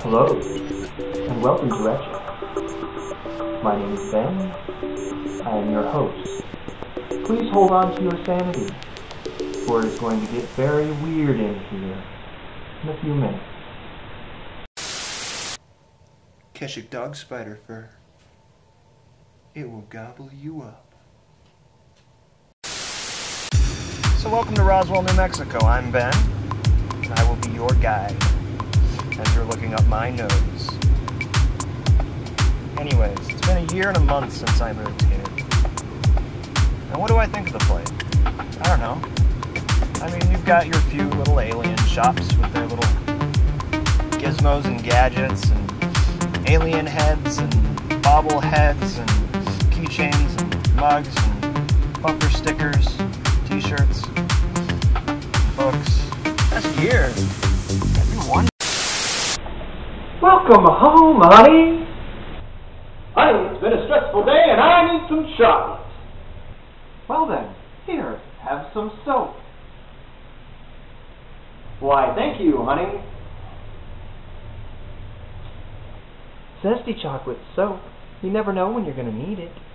Hello, and welcome to Etch A. My name is Ben. I am your host. Please hold on to your sanity, for it's going to get very weird in here in a few minutes. Kashyyyk dog spider fur. It will gobble you up. So welcome to Roswell, New Mexico. I'm Ben. I will be your guide as you're looking up my nose. Anyways, it's been a year and a month since I moved here. And what do I think of the place? I don't know. I mean, you've got your few little alien shops with their little gizmos and gadgets and alien heads and bobble heads and keychains and mugs and bumper stickers, t-shirts, books. That's weird. Welcome home, honey. Honey, it's been a stressful day and I need some chocolate. Well then, here, have some soap. Why, thank you, honey. Zesty chocolate soap. You never know when you're gonna need it.